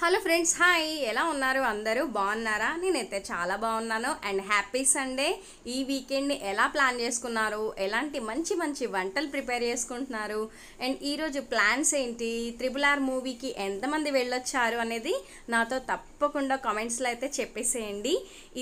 Hello friends, hi, ఎలా ఉన్నారు? అందరూ బాగున్నారా? నేనైతే చాలా బాగున్నాను. And happy Sunday. ఈ వీకెండ్ని ఎలా ప్లాన్ చేసుకున్నారు? ఎలాంటి మంచి మంచి వంటలు ప్రిపేర్ చేసుకుంటున్నారు? అండ్ ఈరోజు ప్లాన్స్ ఏంటి? RRR మూవీకి ఎంతమంది వెళ్ళొచ్చారు అనేది నాతో తప్పకుండా కామెంట్స్లో అయితే చెప్పేసేయండి.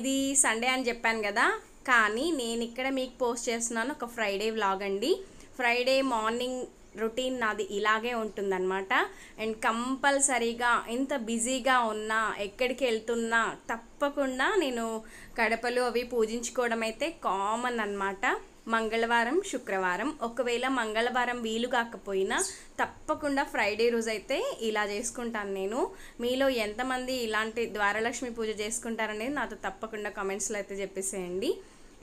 ఇది సండే అని చెప్పాను కదా, కానీ నేను ఇక్కడ మీకు పోస్ట్ చేస్తున్నాను ఒక ఫ్రైడే వ్లాగ్ అండి. ఫ్రైడే మార్నింగ్ రొటీన్ నాది ఇలాగే ఉంటుందన్నమాట. అండ్ కంపల్సరీగా ఎంత బిజీగా ఉన్నా, ఎక్కడికి వెళ్తున్నా తప్పకుండా నేను కడపలు అవి పూజించుకోవడం అయితే కామన్ అన్నమాట. మంగళవారం, శుక్రవారం, ఒకవేళ మంగళవారం వీలు కాకపోయినా తప్పకుండా ఫ్రైడే రోజైతే ఇలా చేసుకుంటాను నేను. మీలో ఎంతమంది ఇలాంటి ద్వారలక్ష్మి పూజ చేసుకుంటారనేది నాతో తప్పకుండా కామెంట్స్లో అయితే చెప్పేసేయండి.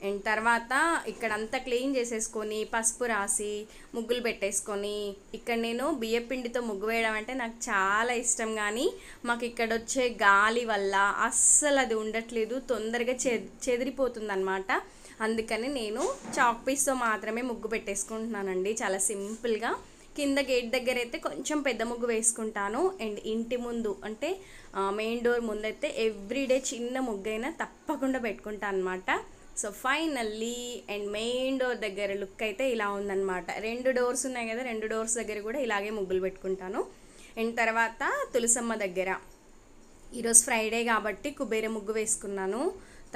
అండ్ తర్వాత ఇక్కడంతా క్లీన్ చేసేసుకొని పసుపు రాసి ముగ్గులు పెట్టేసుకొని, ఇక్కడ నేను బియ్య పిండితో ముగ్గు వేయడం అంటే నాకు చాలా ఇష్టం, కానీ మాకు ఇక్కడ వచ్చే గాలి వల్ల అస్సలు అది ఉండట్లేదు, తొందరగా చెదిరిపోతుంది అనమాట. అందుకని నేను చాక్ పీస్తో మాత్రమే ముగ్గు పెట్టేసుకుంటున్నానండి, చాలా సింపుల్గా. కింద గేట్ దగ్గర అయితే కొంచెం పెద్ద ముగ్గు వేసుకుంటాను. అండ్ ఇంటి ముందు అంటే మెయిన్ డోర్ ముందైతే ఎవ్రీడే చిన్న ముగ్గు అయినా తప్పకుండా పెట్టుకుంటాను అనమాట. So finally and main door దగ్గర లుక్ అయితే ఇలా ఉందన్నమాట. రెండు డోర్స్ ఉన్నాయి కదా, రెండు డోర్స్ దగ్గర కూడా ఇలాగే ముగ్గులు పెట్టుకుంటాను. అండ్ తర్వాత తులసమ్మ దగ్గర ఈరోజు ఫ్రైడే కాబట్టి కుబేర ముగ్గు వేసుకున్నాను.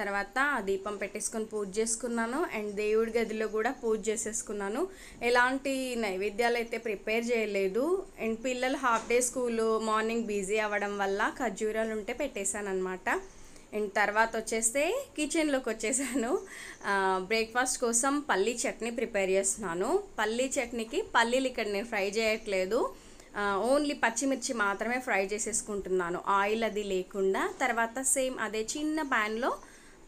తర్వాత దీపం పెట్టేసుకొని పూజ చేసుకున్నాను. అండ్ దేవుడి గదిలో కూడా పూజ చేసేసుకున్నాను. ఎలాంటి నైవేద్యాలు అయితే ప్రిపేర్ చేయలేదు. అండ్ పిల్లలు half day school, morning busy అవ్వడం వల్ల ఖర్జూరాలు ఉంటే పెట్టేశాను అనమాట. అండ్ తర్వాత వచ్చేస్తే కిచెన్లోకి వచ్చేసాను. బ్రేక్ఫాస్ట్ కోసం పల్లీ చట్నీ ప్రిపేర్ చేస్తున్నాను. పల్లీ చట్నీకి పల్లీలు ఇక్కడ నేను ఫ్రై చేయట్లేదు, ఓన్లీ పచ్చిమిర్చి మాత్రమే ఫ్రై చేసేసుకుంటున్నాను, ఆయిల్ అది లేకుండా. తర్వాత సేమ్ అదే చిన్న ప్యాన్లో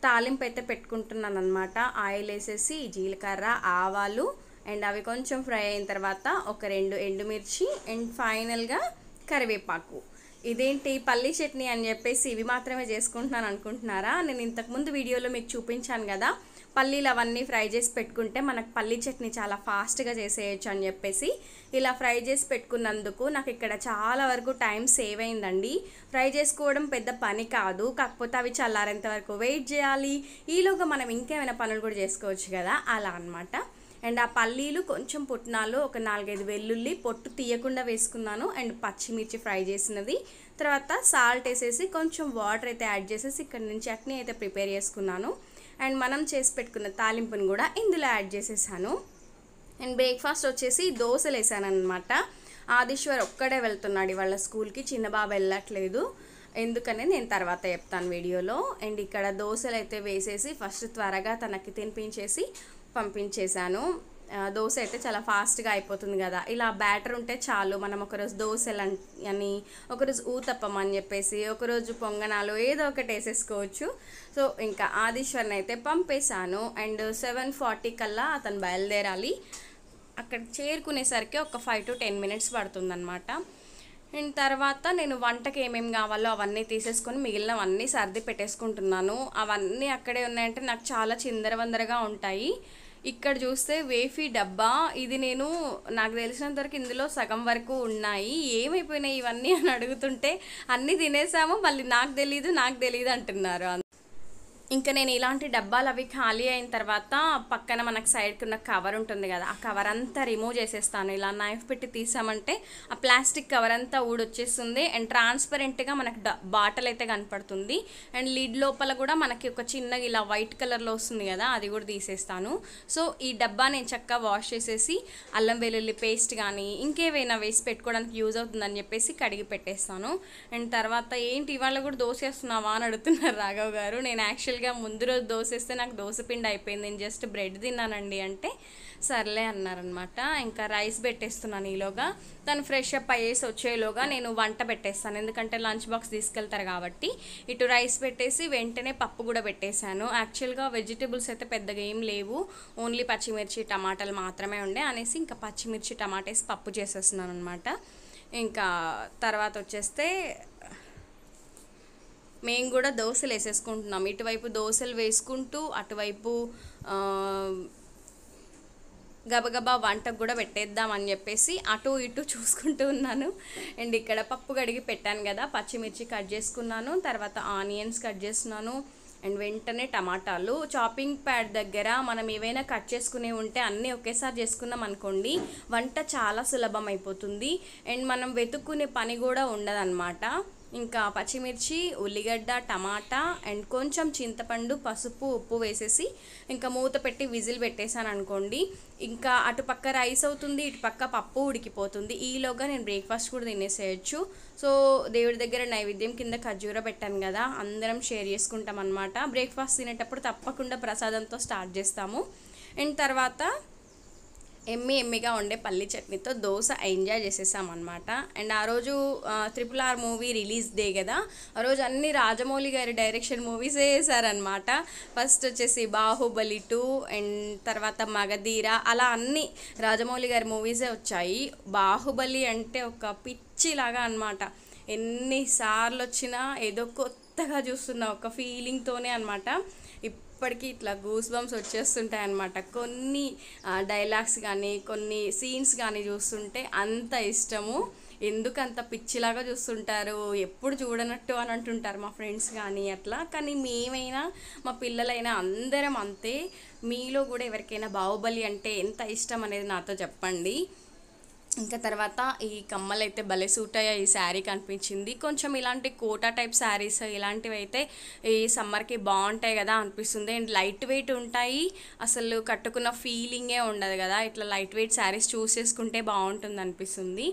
తాలింపు అయితే పెట్టుకుంటున్నాను అనమాట. ఆయిల్ వేసేసి జీలకర్ర, ఆవాలు, అండ్ అవి కొంచెం ఫ్రై అయిన తర్వాత ఒక 2 ఎండుమిర్చి, అండ్ ఫైనల్గా కరివేపాకు. ఇదేంటి పల్లీ చట్నీ అని చెప్పేసి ఇవి మాత్రమే చేసుకుంటున్నాను అనుకుంటున్నారా? నేను ఇంతకుముందు వీడియోలో మీకు చూపించాను కదా, పల్లీలు అవన్నీ ఫ్రై చేసి పెట్టుకుంటే మనకు పల్లీ చట్నీ చాలా ఫాస్ట్గా చేసేయచ్చు అని చెప్పేసి ఇలా ఫ్రై చేసి పెట్టుకున్నందుకు నాకు ఇక్కడ చాలా వరకు టైం సేవ్ అయిందండి. ఫ్రై చేసుకోవడం పెద్ద పని కాదు, కాకపోతే అవి చల్లారేంత వరకు వెయిట్ చేయాలి, ఈలోగా మనం ఇంకేమైనా పనులు కూడా చేసుకోవచ్చు కదా, అలా అనమాట. అండ్ ఆ పల్లీలు, కొంచెం పుట్నాలు, ఒక 4-5 వెల్లుల్లి పొట్టు తీయకుండా వేసుకున్నాను. అండ్ పచ్చిమిర్చి ఫ్రై చేసినది, తర్వాత సాల్ట్ వేసేసి కొంచెం వాటర్ అయితే యాడ్ చేసేసి ఇక్కడ నేను చట్నీ అయితే ప్రిపేర్ చేసుకున్నాను. అండ్ మనం చేసి పెట్టుకున్న తాలింపును కూడా ఇందులో యాడ్ చేసేసాను. అండ్ బ్రేక్ఫాస్ట్ వచ్చేసి దోశలు వేసాను అనమాట. ఆదిశ్వర్ ఒక్కడే వెళ్తున్నాడు ఇవాళ స్కూల్కి, చిన్న బాబు వెళ్ళట్లేదు, ఎందుకనే నేను తర్వాత చెప్తాను వీడియోలో. అండ్ ఇక్కడ దోశలు అయితే వేసేసి ఫస్ట్ త్వరగా తనకి తినిపించేసి పంపించేశాను. దోశ అయితే చాలా ఫాస్ట్గా అయిపోతుంది కదా, ఇలా బ్యాటర్ ఉంటే చాలు. మనం ఒకరోజు దోశలు అని, ఒకరోజు ఊతప్పం అని చెప్పేసి, ఒకరోజు పొంగనాలు, ఏదో ఒకటి వేసేసుకోవచ్చు. సో ఇంకా ఆదిశ్వర్ని అయితే పంపేశాను. అండ్ 7:40 కల్లా అతను బయలుదేరాలి. అక్కడ చేరుకునేసరికి ఒక 5-10 మినిట్స్ పడుతుందన్నమాట. అండ్ తర్వాత నేను వంటకి ఏమేమి కావాలో అవన్నీ తీసేసుకొని మిగిలినవన్నీ సర్ది పెట్టేసుకుంటున్నాను. అవన్నీ అక్కడే ఉన్నాయంటే నాకు చాలా చిందరవందరగా ఉంటాయి. ఇక్కడ చూస్తే వేఫీ డబ్బా, ఇది నేను నాకు తెలిసినంత వరకు ఇందులో సగం వరకు ఉన్నాయి. ఏమైపోయినాయి ఇవన్నీ అని అడుగుతుంటే అన్నీ తినేసాము, మళ్ళీ నాకు తెలియదు అంటున్నారు. ఇంకా నేను ఇలాంటి డబ్బాలు అవి ఖాళీ అయిన తర్వాత పక్కన మనకు సైడ్కి ఉన్న కవర్ ఉంటుంది కదా, ఆ కవర్ అంతా రిమూవ్ చేసేస్తాను. ఇలా నైఫ్ పెట్టి తీసామంటే ఆ ప్లాస్టిక్ కవర్ అంతా ఊడొచ్చేస్తుంది. అండ్ ట్రాన్స్పరెంట్గా మనకు బాటిల్ అయితే కనపడుతుంది. అండ్ లిడ్ లోపల కూడా మనకి ఒక చిన్న ఇలా వైట్ కలర్లో వస్తుంది కదా, అది కూడా తీసేస్తాను. సో ఈ డబ్బా నేను చక్కగా వాష్ చేసేసి అల్లం వెల్లుల్లి పేస్ట్ కానీ ఇంకేవైనా వేసి పెట్టుకోవడానికి యూజ్ అవుతుందని చెప్పేసి కడిగి పెట్టేస్తాను. అండ్ తర్వాత ఏంటి ఇవాళ కూడా దోశ వేస్తున్నావా అని అడుగుతున్నారు రాఘవ్ గారు. నేను యాక్చువల్ ముందు రోజు దోశ వేస్తే నాకు దోశ పిండి అయిపోయింది, నేను జస్ట్ బ్రెడ్ తిన్నానండి అంటే సర్లే అన్నారనమాట. ఇంకా రైస్ పెట్టేస్తున్నాను. ఈలోగా తను ఫ్రెష్ అప్ అయ్యేసి వచ్చేలోగా నేను వంట పెట్టేస్తాను, ఎందుకంటే లంచ్ బాక్స్ తీసుకెళ్తారు కాబట్టి. ఇటు రైస్ పెట్టేసి వెంటనే పప్పు కూడా పెట్టేశాను. యాక్చువల్గా వెజిటేబుల్స్ అయితే పెద్దగా ఏం లేవు, ఓన్లీ పచ్చిమిర్చి, టమాటాలు మాత్రమే ఉండే అనేసి ఇంకా పచ్చిమిర్చి టమాటేసి పప్పు చేసేస్తున్నాను అనమాట. ఇంకా తర్వాత వచ్చేస్తే మేము కూడా దోశలు వేసేసుకుంటున్నాం. ఇటువైపు దోశలు వేసుకుంటూ అటువైపు గబగబా వంటకు కూడా పెట్టేద్దాం అని చెప్పేసి అటు ఇటు చూసుకుంటూ ఉన్నాను. అండ్ ఇక్కడ పప్పు కడిగి పెట్టాను కదా, పచ్చిమిర్చి కట్ చేసుకున్నాను, తర్వాత ఆనియన్స్ కట్ చేస్తున్నాను, అండ్ వెంటనే టమాటాలు చాపింగ్ ప్యాడ్ దగ్గర మనం ఏవైనా కట్ చేసుకునే ఉంటే అన్నీ ఒకేసారి చేసుకున్నాం అనుకోండి వంట చాలా సులభం అయిపోతుంది. అండ్ మనం వెతుక్కునే పని కూడా ఉండదన్నమాట. ఇంకా పచ్చిమిర్చి, ఉల్లిగడ్డ, టమాటా అండ్ కొంచెం చింతపండు, పసుపు, ఉప్పు వేసేసి ఇంకా మూత పెట్టి విజిల్ పెట్టేశాను అనుకోండి. ఇంకా అటుపక్క రైస్ అవుతుంది, ఇటుపక్క పప్పు ఉడికిపోతుంది. ఈలోగా నేను బ్రేక్ఫాస్ట్ కూడా తినేసేయచ్చు. సో దేవుడి దగ్గర నైవేద్యం కింద ఖర్జూర పెట్టాను కదా, అందరం షేర్ చేసుకుంటాం అన్నమాట. బ్రేక్ఫాస్ట్ తినేటప్పుడు తప్పకుండా ప్రసాదంతో స్టార్ట్ చేస్తాము. అండ్ తర్వాత ఎమ్మి ఎమ్మిగా ఉండే పల్లి చట్నీతో దోశ ఎంజాయ్ చేసేసామన్నమాట. అండ్ ఆ రోజు 3RRR మూవీ రిలీజ్ డే కదా, ఆ రోజు అన్ని రాజమౌళి గారి డైరెక్షన్ మూవీస్ వేసారనమాట. ఫస్ట్ వచ్చేసి బాహుబలి 2 అండ్ తర్వాత మగధీర, అలా అన్ని రాజమౌళి గారి మూవీసే వచ్చాయి. బాహుబలి అంటే ఒక పిచ్చిలాగా అనమాట, ఎన్నిసార్లు వచ్చినా ఏదో కొత్తగా చూస్తున్న ఒక ఫీలింగ్తోనే అనమాట. ఇప్పటికీ ఇట్లా గూస్ బంప్స్ వచ్చేస్తుంటాయి అన్నమాట. కొన్ని డైలాగ్స్ కానీ కొన్ని సీన్స్ కానీ చూస్తుంటే అంత ఇష్టము. ఎందుకు అంత పిచ్చిలాగా చూస్తుంటారు, ఎప్పుడు చూడనట్టు అని అంటుంటారు మా ఫ్రెండ్స్ కానీ అట్లా. కానీ మేమైనా మా పిల్లలైనా అందరం అంతే. మీలో కూడా ఎవరికైనా బాహుబలి అంటే ఎంత ఇష్టం అనేది నాతో చెప్పండి. ఇంకా తర్వాత ఈ కమ్మలు అయితే భలే సూట్ అయ్యాయి, ఈ శారీ కనిపించింది. కొంచెం ఇలాంటి కోటా టైప్ శారీస్ ఇలాంటివి అయితే ఈ సమ్మర్కి బాగుంటాయి కదా అనిపిస్తుంది. అండ్ లైట్ వెయిట్ ఉంటాయి, అసలు కట్టుకున్న ఫీలింగే ఉండదు కదా. ఇట్లా లైట్ వెయిట్ శారీస్ చూస్ చేసుకుంటే బాగుంటుంది అనిపిస్తుంది.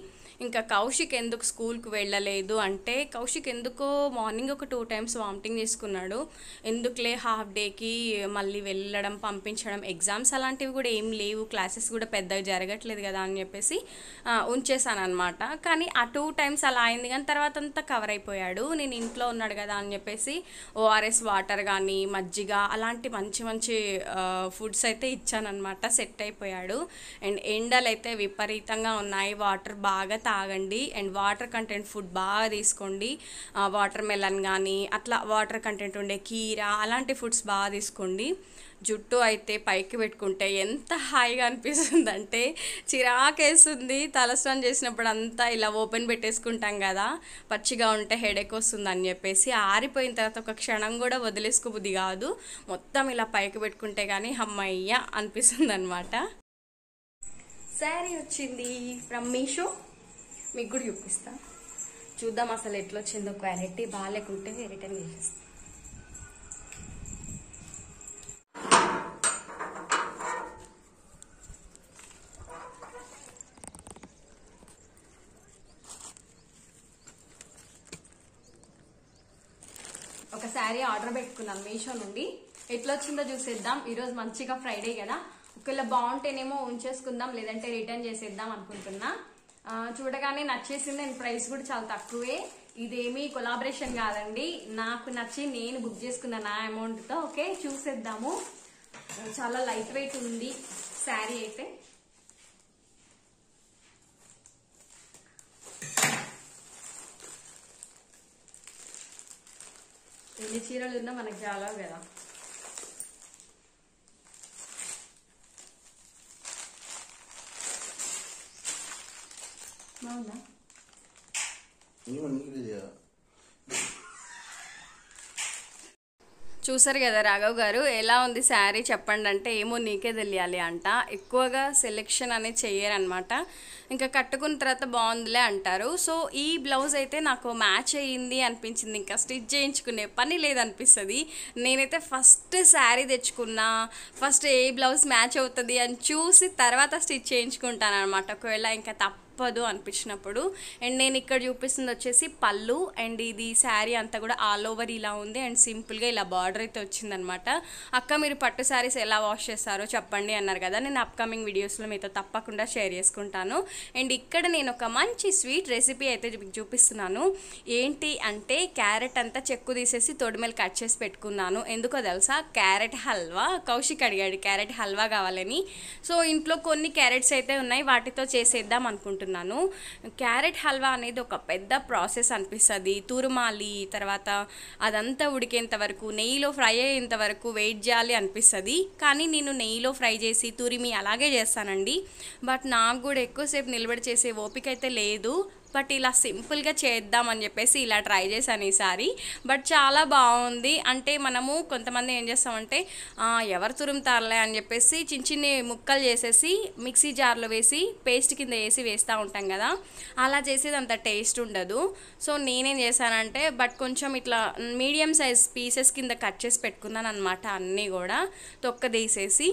ఇంకా కౌశిక్ ఎందుకు స్కూల్కి వెళ్ళలేదు అంటే, కౌశిక్ ఎందుకో మార్నింగ్ ఒక 2 times వామిటింగ్ చేసుకున్నాడు. ఎందుకులే హాఫ్ డేకి మళ్ళీ వెళ్ళడం పంపించడం, ఎగ్జామ్స్ అలాంటివి కూడా ఏం లేవు, క్లాసెస్ కూడా పెద్దగా జరగట్లేదు కదా అని చెప్పేసి ఉంచేసాను అనమాట. కానీ ఆ 2 times అలా అయింది, కానీ తర్వాత అంతా కవర్ అయిపోయాడు. నేను ఇంట్లో ఉన్నాడు కదా అని చెప్పేసి ORS వాటర్ కానీ మజ్జిగ అలాంటి మంచి మంచి ఫుడ్స్ అయితే ఇచ్చానమాట, సెట్ అయిపోయాడు. అండ్ ఎండలు అయితే విపరీతంగా ఉన్నాయి, వాటర్ బాగా తాగండి అండ్ వాటర్ కంటెంట్ ఫుడ్ బాగా తీసుకోండి. వాటర్ మెలన్ కానీ అట్లా వాటర్ కంటెంట్ ఉండే కీరా అలాంటి ఫుడ్స్ బాగా తీసుకోండి. జుట్టు అయితే పైకి పెట్టుకుంటే ఎంత హాయిగా అనిపిస్తుందంటే చిరాకేస్తుంది. తలస్నానం చేసినప్పుడు అంతా ఇలా ఓపెన్ పెట్టేసుకుంటాం కదా, పచ్చిగా ఉంటే హెడేక్ వస్తుంది అని చెప్పేసి ఆరిపోయిన తర్వాత ఒక క్షణం కూడా వదిలేసుకోబుద్ది కాదు. మొత్తం ఇలా పైకి పెట్టుకుంటే కానీ హమ్మయ్య అనిపిస్తుంది అనమాట. శారీ వచ్చింది ఫ్రమ్ మీషో, మీకు కూడా చూపిస్తా, చూద్దాం అసలు ఎట్లా వచ్చిందో. క్వాలిటీ బాగాలేకుంటే రిటర్న్ చేసేస్తాను. ఒక శారీ ఆర్డర్ పెట్టుకున్నాం మీషో నుండి, ఎట్లా వచ్చిందో చూసేద్దాం. ఈరోజు మంచిగా ఫ్రైడే కదా, ఒకవేళ బాగుంటేనేమో ఉంచేసుకుందాం, లేదంటే రిటర్న్ చేసేద్దాం అనుకుంటున్నా. చూడగానే నచ్చేసింది. నేను ప్రైస్ కూడా చాలా తక్కువే, ఇదేమీ కొలాబరేషన్ కాదండి, నాకు నచ్చి నేను బుక్ చేసుకున్న నా అమౌంట్తో. ఓకే చూసేద్దాము. చాలా లైట్ వెయిట్ ఉంది శారీ అయితే. ఎన్ని చీరలు ఉన్నా మనకు చాలా కదా. చూసారు కదా రాఘవ్ గారు ఎలా ఉంది శారీ చెప్పండి అంటే, ఏమో నీకే తెలియాలి అంట. ఎక్కువగా సెలెక్షన్ అనేది చెయ్యరనమాట, ఇంకా కట్టుకున్న తర్వాత బాగుందిలే అంటారు. సో ఈ బ్లౌజ్ అయితే నాకు మ్యాచ్ అయ్యింది అనిపించింది, ఇంకా స్టిచ్ చేయించుకునే పని లేదనిపిస్తుంది. నేనైతే ఫస్ట్ శారీ తెచ్చుకున్నా, ఫస్ట్ ఏ బ్లౌజ్ మ్యాచ్ అవుతుంది అని చూసి తర్వాత స్టిచ్ చేయించుకుంటాను అనమాట, ఒకవేళ ఇంకా తప్పదు అనిపించినప్పుడు. అండ్ నేను ఇక్కడ చూపిస్తుంది వచ్చేసి పళ్ళు. అండ్ ఇది శారీ అంతా కూడా ఆల్ ఓవర్ ఇలా ఉంది అండ్ సింపుల్గా ఇలా బార్డర్ అయితే వచ్చిందనమాట. అక్క మీరు పట్టు శారీస్ ఎలా వాష్ చేస్తారో చెప్పండి అన్నారు కదా, నేను అప్కమింగ్ వీడియోస్లో మీతో తప్పకుండా షేర్ చేసుకుంటాను. అండ్ ఇక్కడ నేను ఒక మంచి స్వీట్ రెసిపీ అయితే చూపిస్తున్నాను. ఏంటి అంటే క్యారెట్ అంతా చెక్కు తీసేసి తొడిమేలు కట్ చేసి పెట్టుకున్నాను. ఎందుకో తెలుసా, క్యారెట్ హల్వా. కౌశిక్ అడిగాడు క్యారెట్ హల్వా కావాలని. సో ఇంట్లో కొన్ని క్యారెట్స్ అయితే ఉన్నాయి, వాటితో చేసేద్దాం అనుకుంటున్నాను. చేసుకుంటున్నాను క్యారెట్ హల్వా అనేది ఒక పెద్ద ప్రాసెస్ అనిపిస్తది తురుమాలి తర్వాత అదంతా ఉడికేంత వరకు నెయ్యిలో ఫ్రై అయ్యేంత వరకు వెయిట్ చేయాలి అనిపిస్తది కానీ నేను నెయ్యిలో ఫ్రై చేసి తురిమి అలాగే చేస్తానండి బట్ నాకు కూడా ఎక్కువ సేపు నిలబడి చేసే ఓపిక అయితే లేదు బట్ ఇలా సింపుల్గా చేద్దామని చెప్పేసి ఇలా ట్రై చేశాను ఈసారి బట్ చాలా బాగుంది అంటే మనము కొంతమంది ఏం చేస్తామంటే ఎవరు తురుముతారులే అని చెప్పేసి చిన్న చిన్న ముక్కలు చేసేసి మిక్సీ జార్లో వేసి పేస్ట్ కింద వేసి వేస్తూ ఉంటాం కదా అలా చేసేది అంత టేస్ట్ ఉండదు సో నేనేం చేశానంటే బట్ కొంచెం ఇట్లా మీడియం సైజ్ పీసెస్ కింద కట్ చేసి పెట్టుకున్నాను అనమాట అన్నీ కూడా తొక్క తీసేసి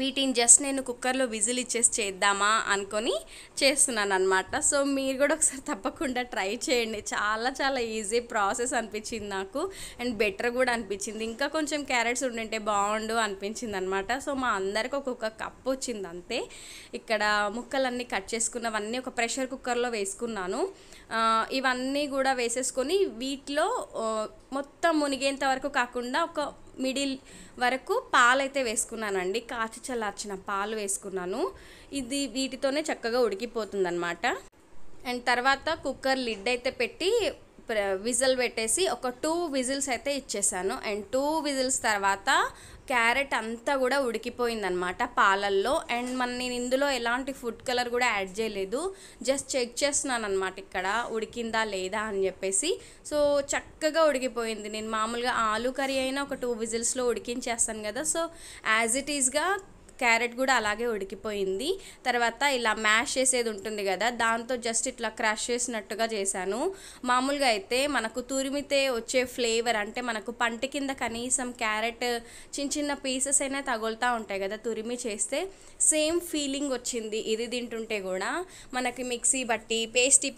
వీటిని జస్ట్ నేను కుక్కర్లో విజిల్ ఇచ్చేసి చేద్దామా అనుకొని చేస్తున్నాను అనమాట సో మీరు కూడా ఒకసారి తప్పకుండా ట్రై చేయండి చాలా చాలా ఈజీ ప్రాసెస్ అనిపించింది నాకు అండ్ బెటర్ కూడా అనిపించింది ఇంకా కొంచెం క్యారెట్స్ ఉండింటే బాగుండు అనిపించింది అనమాట సో మా అందరికి ఒక్కొక్క కప్పు వచ్చింది అంతే ఇక్కడ ముక్కలన్నీ కట్ చేసుకున్నవన్నీ ఒక ప్రెషర్ కుక్కర్లో వేసుకున్నాను ఇవన్నీ కూడా వేసేసుకొని వీటిలో మొత్తం మునిగేంత వరకు కాకుండా ఒక మిడిల్ వరకు పాలు అయితే వేసుకున్నానండి కాచి చల్లార్చిన పాలు వేసుకున్నాను ఇది వీటితోనే చక్కగా ఉడికిపోతుంది అనమాట అండ్ తర్వాత కుక్కర్ లిడ్ అయితే పెట్టి విజిల్ పెట్టేసి ఒక 2 విజిల్స్ అయితే ఇచ్చేసాను అండ్ 2 విజిల్స్ తర్వాత క్యారెట్ అంతా కూడా ఉడికిపోయిందనమాట పాలల్లో అండ్ నేను ఇందులో ఎలాంటి ఫుడ్ కలర్ కూడా యాడ్ చేయలేదు జస్ట్ చెక్ చేస్తున్నాను అనమాట ఇక్కడ ఉడికిందా లేదా అని చెప్పేసి సో చక్కగా ఉడికిపోయింది నేను మామూలుగా ఆలు కర్రీ అయినా ఒక 2 విజిల్స్లో ఉడికించేస్తాను కదా సో యాజ్ ఇట్ ఈస్గా క్యారెట్ కూడా అలాగే ఉడికిపోయింది తర్వాత ఇలా మ్యాష్ చేసేది ఉంటుంది కదా దాంతో జస్ట్ ఇట్లా క్రష్ చేసినట్టుగా చేశాను మామూలుగా అయితే మనకు తురిమితే వచ్చే ఫ్లేవర్ అంటే మనకు పంటి కింద కనీసం క్యారెట్ చిన్న చిన్న పీసెస్ అయినా తగులుతూ ఉంటాయి కదా తురిమి చేస్తే సేమ్ ఫీలింగ్ వచ్చింది ఇది తింటుంటే కూడా మనకి మిక్సీ బట్టి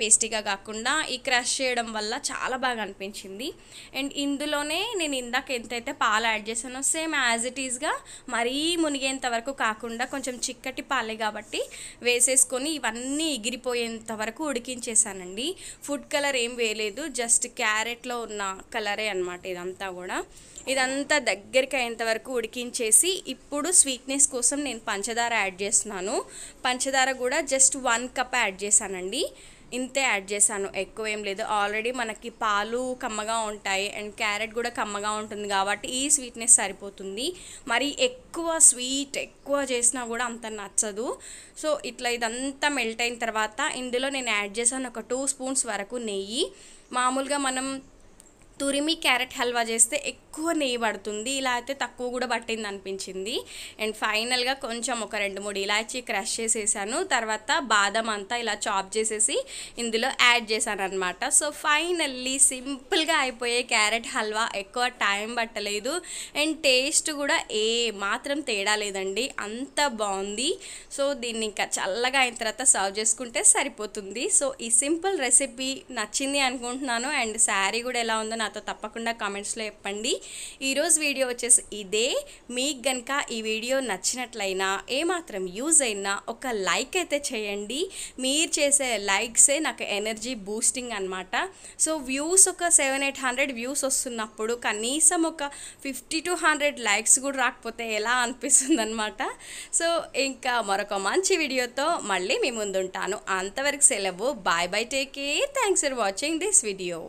పేస్టీగా కాకుండా ఈ క్రష్ చేయడం వల్ల చాలా బాగా అనిపించింది అండ్ ఇందులోనే నేను ఇందాక ఎంతైతే పాలు యాడ్ చేశానో సేమ్ యాజ్ ఇట్ ఈస్గా మరీ మునిగేంత వరకు కాకుండా కొంచెం చిక్కటి పాలే కాబట్టి వేసేసుకొని ఇవన్నీ ఎగిరిపోయేంత వరకు ఉడికించేసానండి ఫుడ్ కలర్ ఏం వేయలేదు జస్ట్ క్యారెట్లో ఉన్న కలరే అనమాట ఇదంతా కూడా ఇదంతా దగ్గరికి అయ్యేంత వరకు ఉడికించేసి ఇప్పుడు స్వీట్నెస్ కోసం నేను పంచదార యాడ్ చేస్తున్నాను పంచదార కూడా జస్ట్ 1 కప్ యాడ్ చేశానండి ఇంతే యాడ్ చేశాను ఎక్కువ ఏం లేదు ఆల్రెడీ మనకి పాలు కమ్మగా ఉంటాయి అండ్ క్యారెట్ కూడా కమ్మగా ఉంటుంది కాబట్టి ఈ స్వీట్నెస్ సరిపోతుంది మరి ఎక్కువ స్వీట్ ఎక్కువ చేసినా కూడా అంత నచ్చదు సో ఇట్లా ఇదంతా మెల్ట్ అయిన తర్వాత ఇందులో నేను యాడ్ చేశాను ఒక 2 స్పూన్స్ వరకు నెయ్యి మామూలుగా మనం తురిమి క్యారెట్ హల్వా చేస్తే ఎక్కువ నెయ్యి పడుతుంది ఇలా అయితే తక్కువ కూడా పట్టింది అనిపించింది అండ్ ఫైనల్గా కొంచెం ఒక 2-3 ఇలాచి క్రష్ చేసేసాను తర్వాత బాదం అంతా ఇలా చాప్ చేసేసి ఇందులో యాడ్ చేశాను అనమాట సో ఫైనల్లీ సింపుల్గా అయిపోయే క్యారెట్ హల్వా ఎక్కువ టైం పట్టలేదు అండ్ టేస్ట్ కూడా ఏ మాత్రం తేడా లేదండి అంత బాగుంది సో దీన్ని ఇంకా చల్లగా అయిన తర్వాత సర్వ్ చేసుకుంటే సరిపోతుంది సో ఈ సింపుల్ రెసిపీ నచ్చింది అనుకుంటున్నాను అండ్ శారీ కూడా ఎలా ఉందో నాతో తప్పకుండా కామెంట్స్లో చెప్పండి ఈరోజు వీడియో వచ్చేసి ఇదే మీకు గనక ఈ వీడియో నచ్చినట్లయినా ఏమాత్రం యూజ్ అయినా ఒక లైక్ అయితే చేయండి మీరు చేసే లైక్సే నాకు ఎనర్జీ బూస్టింగ్ అనమాట సో వ్యూస్ ఒక 700-800 వ్యూస్ వస్తున్నప్పుడు కనీసం ఒక 50-100 లైక్స్ కూడా రాకపోతే ఎలా అనిపిస్తుంది అనమాట సో ఇంకా మరొక మంచి వీడియోతో మళ్ళీ మీ ముందుంటాను అంతవరకు సెలవు bye take care thanks for watching this video.